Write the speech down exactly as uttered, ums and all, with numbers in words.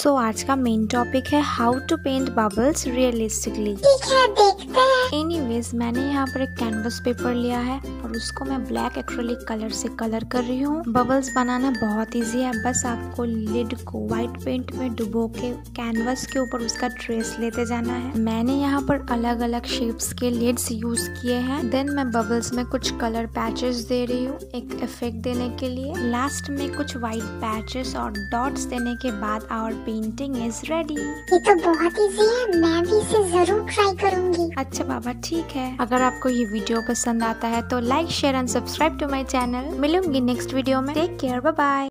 सो so, आज का main topic है how to paint bubbles realistically. Anyways मैंने यहाँ पर एक कैनवस पेपर लिया है और उसको मैं ब्लैक एक्रेलिक कलर से कलर कर रही हूँ। बबल्स बनाना बहुत इजी है, बस आपको लिड को व्हाइट पेंट में डुबो के कैनवस के ऊपर उसका ट्रेस लेते जाना है। मैंने यहाँ पर अलग अलग शेप्स के लिड्स यूज किए हैं। देन मैं बबल्स में कुछ कलर पैचेस दे रही हूँ एक इफेक्ट देने के लिए। लास्ट में कुछ व्हाइट पैचेस और डॉट्स देने के बाद और पेंटिंग इज रेडी। ये तो बहुत इजी है, मैं भी इसे जरूर ट्राई करूंगी। अच्छा बाबा ठीक है, अगर आपको ये वीडियो पसंद आता है तो like share and subscribe to my channel. मिलूंगी नेक्स्ट वीडियो में, टेक केयर, बाय बाय।